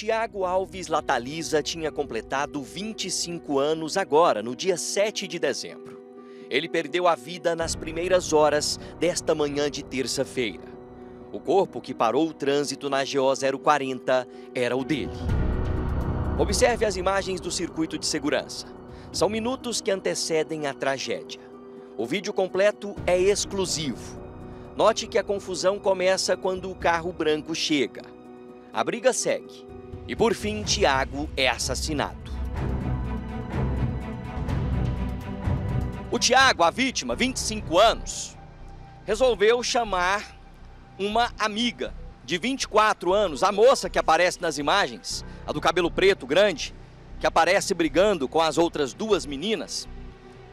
Thiago Alves Lataliza tinha completado 25 anos agora, no dia 7 de dezembro. Ele perdeu a vida nas primeiras horas desta manhã de terça-feira. O corpo que parou o trânsito na GO 040 era o dele. Observe as imagens do circuito de segurança. São minutos que antecedem a tragédia. O vídeo completo é exclusivo. Note que a confusão começa quando o carro branco chega. A briga segue. E por fim, Thiago é assassinado. O Thiago, a vítima, 25 anos, resolveu chamar uma amiga de 24 anos, a moça que aparece nas imagens, a do cabelo preto grande, que aparece brigando com as outras duas meninas.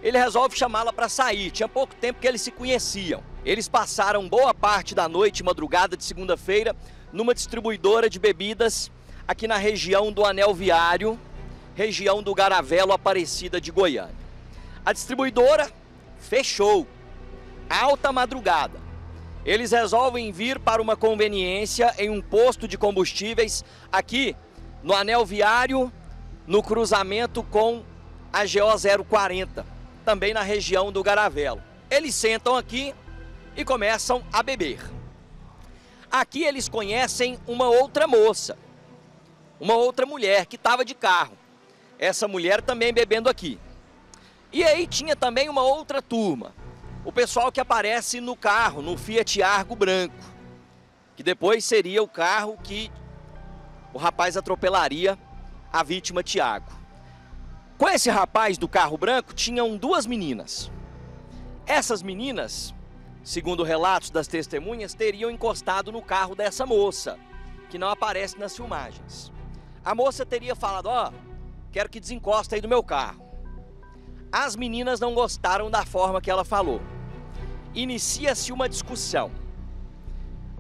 Ele resolve chamá-la para sair. Tinha pouco tempo que eles se conheciam. Eles passaram boa parte da noite e madrugada de segunda-feira numa distribuidora de bebidas aqui na região do Anel Viário, região do Garavelo, Aparecida de Goiânia. A distribuidora fechou, alta madrugada. Eles resolvem vir para uma conveniência em um posto de combustíveis aqui no Anel Viário, no cruzamento com a GO 040, também na região do Garavelo. Eles sentam aqui e começam a beber. Aqui eles conhecem uma outra moça, uma outra mulher que estava de carro. Essa mulher também bebendo aqui. E aí tinha também uma outra turma. O pessoal que aparece no carro, no Fiat Argo branco, que depois seria o carro que o rapaz atropelaria a vítima, Thiago. Com esse rapaz do carro branco, tinham duas meninas. Essas meninas, segundo relatos das testemunhas, teriam encostado no carro dessa moça, que não aparece nas filmagens. A moça teria falado: ó, quero que desencosta aí do meu carro. As meninas não gostaram da forma que ela falou. Inicia-se uma discussão.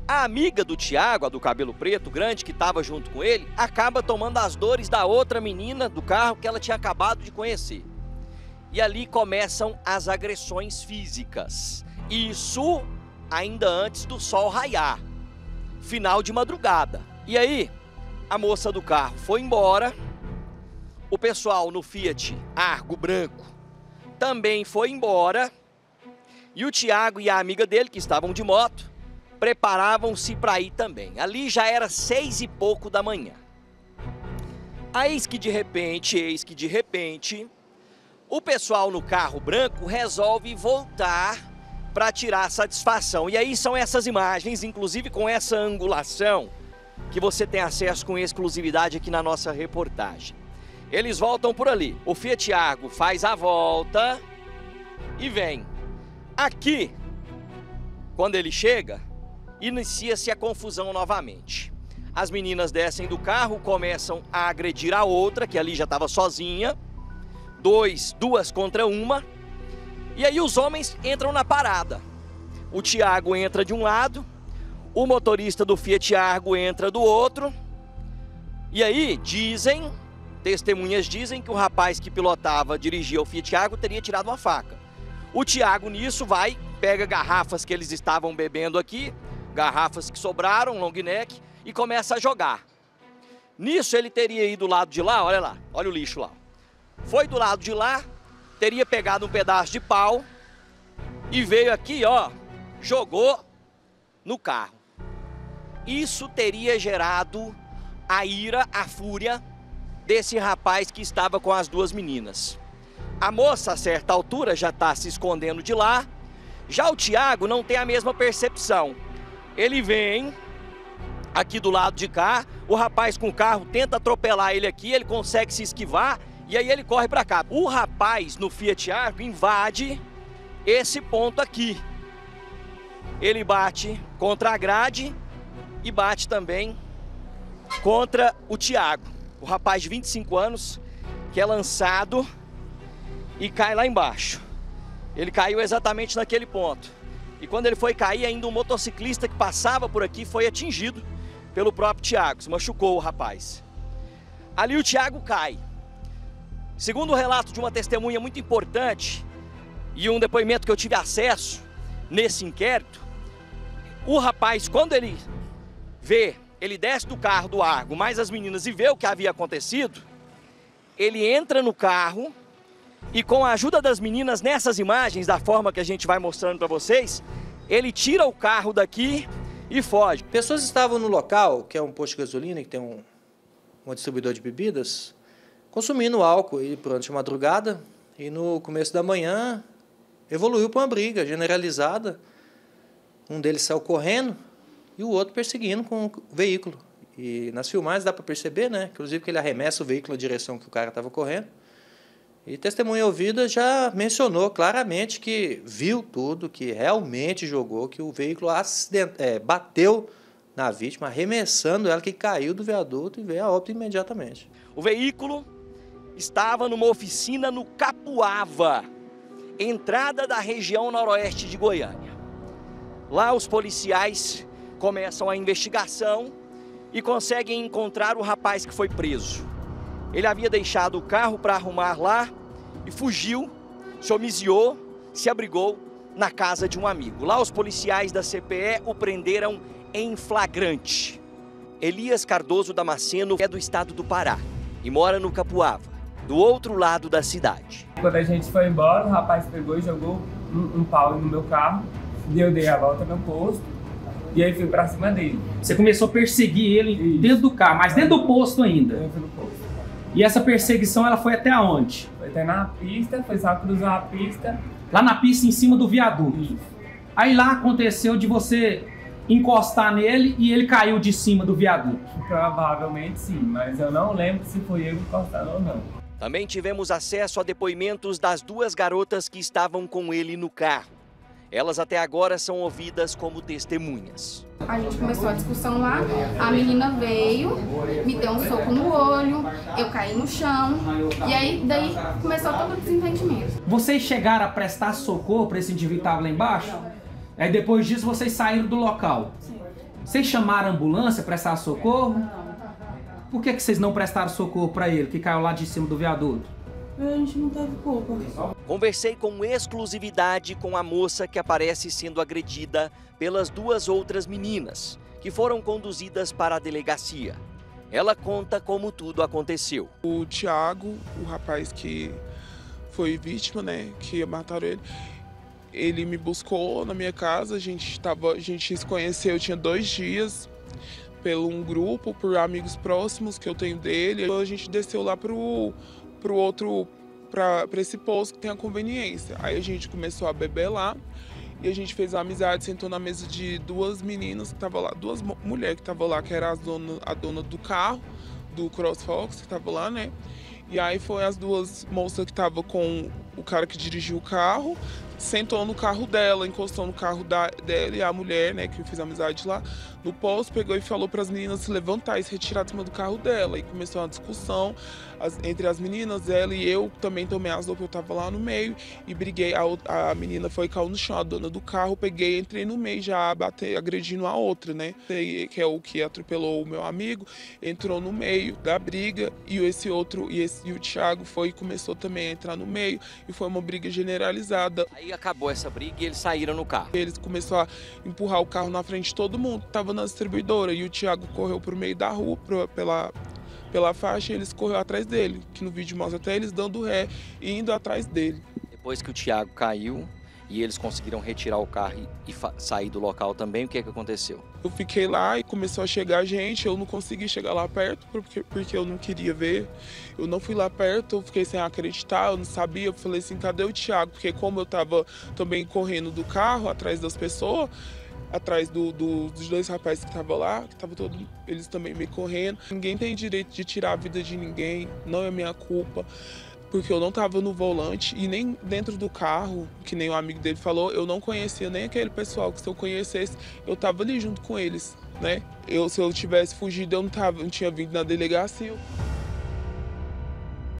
A amiga do Thiago, a do cabelo preto grande, que estava junto com ele, acaba tomando as dores da outra menina do carro que ela tinha acabado de conhecer. E ali começam as agressões físicas. Isso ainda antes do sol raiar, final de madrugada. E aí, a moça do carro foi embora, o pessoal no Fiat Argo branco também foi embora, e o Thiago e a amiga dele, que estavam de moto, preparavam-se para ir também. Ali já era 6 e pouco da manhã. Aí, eis que de repente, o pessoal no carro branco resolve voltar para tirar satisfação. E aí são essas imagens, inclusive com essa angulação, que você tem acesso com exclusividade aqui na nossa reportagem. Eles voltam por ali. O Fiat Argo faz a volta e vem. Aqui, quando ele chega, inicia-se a confusão novamente. As meninas descem do carro, começam a agredir a outra, que ali já estava sozinha. Duas contra uma. E aí os homens entram na parada. O Thiago entra de um lado, o motorista do Fiat Argo entra do outro. E aí dizem, testemunhas dizem, que o rapaz que pilotava, dirigia o Fiat Argo, teria tirado uma faca. O Thiago nisso vai, pega garrafas que eles estavam bebendo aqui, garrafas que sobraram, long neck, e começa a jogar. Nisso ele teria ido do lado de lá, olha o lixo lá. Foi do lado de lá, teria pegado um pedaço de pau e veio aqui, ó, jogou no carro. Isso teria gerado a ira, a fúria desse rapaz que estava com as duas meninas. A moça, a certa altura, já está se escondendo de lá. Já o Thiago não tem a mesma percepção. Ele vem aqui do lado de cá, o rapaz com o carro tenta atropelar ele aqui, ele consegue se esquivar. E aí ele corre para cá. O rapaz no Fiat Argo invade esse ponto aqui. Ele bate contra a grade e bate também contra o Thiago. O rapaz de 25 anos que é lançado e cai lá embaixo. Ele caiu exatamente naquele ponto. E quando ele foi cair, ainda um motociclista que passava por aqui foi atingido pelo próprio Thiago. Se machucou o rapaz. Ali o Thiago cai. Segundo o relato de uma testemunha muito importante e um depoimento que eu tive acesso nesse inquérito, o rapaz, quando ele vê ele desce do carro do Argo, mas as meninas e vê o que havia acontecido, ele entra no carro e com a ajuda das meninas, nessas imagens, da forma que a gente vai mostrando para vocês, ele tira o carro daqui e foge. Pessoas estavam no local, que é um posto de gasolina, que tem um distribuidor de bebidas, consumindo álcool aí durante a madrugada, e no começo da manhã evoluiu para uma briga generalizada. Um deles saiu correndo e o outro perseguindo com o veículo. E nas filmagens dá para perceber, né? Inclusive que ele arremessa o veículo na direção que o cara estava correndo. E testemunha ouvida já mencionou claramente que viu tudo, que realmente jogou, que o veículo bateu na vítima, arremessando ela, que caiu do viaduto e veio a óbito imediatamente. O veículo estava numa oficina no Capuava, entrada da região noroeste de Goiânia. Lá os policiais começam a investigação e conseguem encontrar o rapaz que foi preso. Ele havia deixado o carro para arrumar lá e fugiu, se homiziou, se abrigou na casa de um amigo. Lá os policiais da CPE o prenderam em flagrante. Elias Cardoso Damasceno é do estado do Pará e mora no Capuava, do outro lado da cidade. Quando a gente foi embora, o rapaz pegou e jogou um pau no meu carro e eu dei a volta no posto e aí fui pra cima dele. Você começou a perseguir ele. Isso. Dentro do carro, mas dentro do posto ainda? Dentro do posto. E essa perseguição, ela foi até onde? Foi até na pista, foi só cruzar a pista. Lá na pista, em cima do viaduto. Isso. Aí lá aconteceu de você encostar nele e ele caiu de cima do viaduto. Provavelmente sim, mas eu não lembro se foi eu encostado ou não. Também tivemos acesso a depoimentos das duas garotas que estavam com ele no carro. Elas até agora são ouvidas como testemunhas. A gente começou a discussão lá, a menina veio, me deu um soco no olho, eu caí no chão, e aí daí começou todo o desentendimento. Vocês chegaram a prestar socorro para esse indivíduo que estava lá embaixo? Aí depois disso vocês saíram do local. Vocês chamaram a ambulância para prestar socorro? Por que vocês não prestaram socorro para ele, que caiu lá de cima do viaduto? A gente não teve culpa. Conversei com exclusividade com a moça que aparece sendo agredida pelas duas outras meninas, que foram conduzidas para a delegacia. Ela conta como tudo aconteceu. O Thiago, o rapaz que foi vítima, né, que mataram ele, ele me buscou na minha casa, a gente se conheceu, eu tinha 2 dias, pelo um grupo, por amigos próximos que eu tenho dele. A gente desceu lá para esse posto que tem a conveniência. Aí a gente começou a beber lá e a gente fez a amizade, sentou na mesa de duas meninas que estavam lá, duas mulheres que estavam lá, que era a dona do carro, do Crossfox, que estava lá, né? E aí foi as duas moças que estavam com o cara que dirigiu o carro, sentou no carro dela, encostou no carro dela e a mulher, né, que eu fiz amizade lá, no posto, pegou e falou para as meninas se levantar e se retirar de cima do carro dela. E começou uma discussão entre as meninas, ela e eu também tomei as dores, porque eu estava lá no meio e briguei. A menina foi caiu no chão, a dona do carro, peguei, entrei no meio já agredindo a outra, né? Que é o que atropelou o meu amigo, entrou no meio da briga e esse outro, e o Thiago foi e começou também a entrar no meio e foi uma briga generalizada. Aí acabou essa briga e eles saíram no carro. Eles começaram a empurrar o carro na frente de todo mundo que estava na distribuidora e o Thiago correu pro meio da rua, pela faixa, e eles correram atrás dele, que no vídeo mostra até eles dando ré e indo atrás dele. Depois que o Thiago caiu e eles conseguiram retirar o carro e sair do local também, o que é que aconteceu? Eu fiquei lá e começou a chegar gente, eu não consegui chegar lá perto porque eu não queria ver. Eu não fui lá perto, eu fiquei sem acreditar, eu não sabia, eu falei assim, cadê o Thiago? Porque como eu tava também correndo do carro, atrás das pessoas, atrás dos dois rapazes que estavam lá, que estavam todos eles também me correndo. Ninguém tem direito de tirar a vida de ninguém, não é minha culpa. Porque eu não estava no volante e nem dentro do carro, que nem o amigo dele falou, eu não conhecia nem aquele pessoal, que se eu conhecesse, eu estava ali junto com eles, né? Se eu tivesse fugido, eu não tinha vindo na delegacia.